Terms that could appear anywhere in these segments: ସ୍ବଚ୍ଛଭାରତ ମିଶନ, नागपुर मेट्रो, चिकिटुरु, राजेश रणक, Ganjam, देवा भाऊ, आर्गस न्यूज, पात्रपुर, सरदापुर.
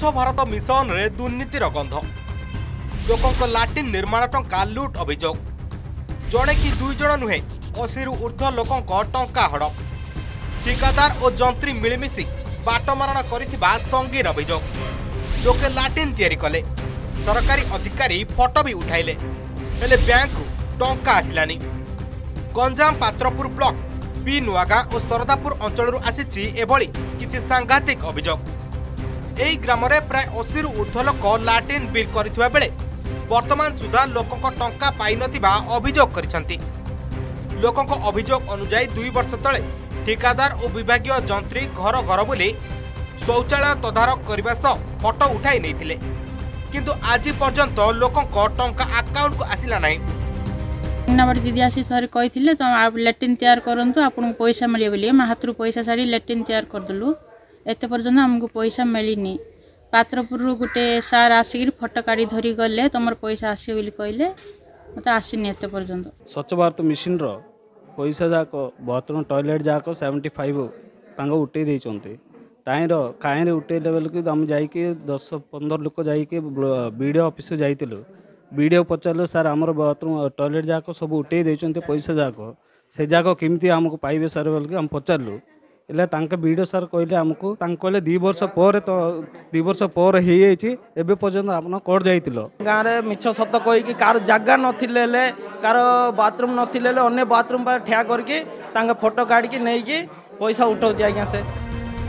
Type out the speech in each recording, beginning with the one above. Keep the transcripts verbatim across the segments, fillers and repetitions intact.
स्वच्छ भारत मिशन रे दुर्नीतिर गंध लोक लाट्रिन निर्माण टंका लुट अभियोग जड़े कि दुई जन नुहे अशी रु ऊर्ध्व लोक टंका हड़प ठिकादार और जंत्री मिलमिशि बाटमारण करिथिबा संगीन अभियोग लोके लाट्रिन तैयारी कले सरकारी अधिकारी फोटो भी उठाइले हेले बैंक टंका आसिलानी। गंजाम पात्रपुर ब्लॉक पी नुआगा और सरदापुर अंचल आसी किसी सांघातिक अभियोग यही ग्राम प्राय अशी रु ऊर्ध्व लोक लाट्रिन बिल करथिबा बेले वर्तमान सुधा लोक टंका पाई नथिबा अभियोग करिसंती। लोकक अभियोग अनुसार दुई वर्ष तले ठिकादार और विभागीय जंत्री घर घर बुले शौचालय तदारक करने सह फोटो उठाई नहीं किंतु आज पर्यंत लोक टंका अकाउंट को आसला ना। नंबर दीदी आसी सर कही तो आप लैट्रिन तैयार करूँ आपको पैसा मिले बोलिए हाथ पैसा सारी लैट्रिन तैयार करदेलु एत पर्यंत आमको पैसा मिलनी। पात्रपुर गोटे सार आसिक फोटो काढ़ी धरी गले तुम पैसा आस कहले मत आसनी एत पर्यंत। स्वच्छ भारत मिशन रो पैसा जाक बर्तन टॉयलेट जाक सेवेन्टी फाइव तक उठे ताईर काई रे उठे लेवल को आम जाइए दस पंद्रह लोक जाइए बीडीओ ऑफिस जाइलु बीडीओ पचारू सार आमर बाथरूम टॉयलेट जाक सब उठे देते पैसा जाक से जाक केमती आमको पाइबे सार बोल के आम पचारू इला बीडीओ सार कहले आमको कहले दु वर्ष पर तो दु वर्ष पर एबे पर्यंत आपन कोड जाइतिलो गाँव में मिछ सत कहीकि कार जगह नथिले कार बाथरूम नथिले अन्य बाथरूम पर ठिया करके फोटो काढ़ की नहीं पैसा उठाऊँगी आज्ञा से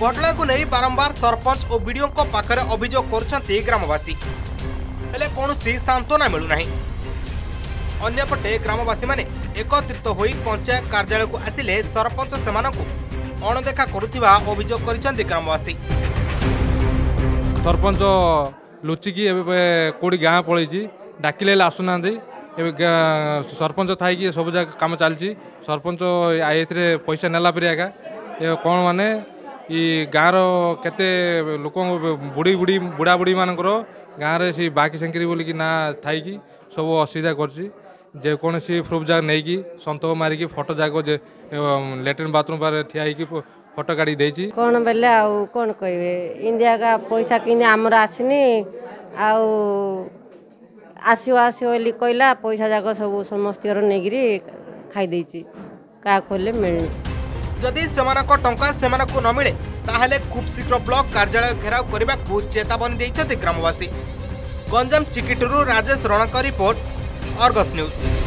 घटना को नहीं बारंबार सरपंच और बीडीओ पाखरे अभियोग कर ग्रामवासी हेले कौन सांत्वना मिलूना। अंपटे ग्रामवासी माने एकत्रित हो पंचायत कार्यालय को आसिले सरपंच से अणदेखा करुवा अभियोग कर ग्रामवासी। सरपंच लुचिकी कौटी गाँ पलैची डाकिले आसुना सरपंच थी सब जगह काम चलती सरपंच ये पैसा नाला पर आगा कौन मैंने ये गाँव रेते लोक बुढ़ी बुढ़ी बुढ़ा बुढ़ी मानक गाँव में सी बाकी सेंकरी बोल कि ना थी सब असुविधा करोसी प्रूफ जाक नहीं सतोक मारिकी फोटो जाक लैट्रिन बाथरूम पर ठिया फोटो काढ़ी देती कौन बेले आउ कौन कहे इंडिया का पैसा कि आमर आसनी आउ आसो आसो बोली कहला पैसा जाक सब समस्त नहीं खाई क्या कहले मिलनी। जदि सेमानक टंका सेमानक न मिले ताहले खूब शीघ्र ब्लॉक कार्यालय घेराव करने को चेतावनी देइछथि ग्रामवासी। गंजाम चिकिटुरु राजेश रणक रिपोर्ट आर्गस न्यूज।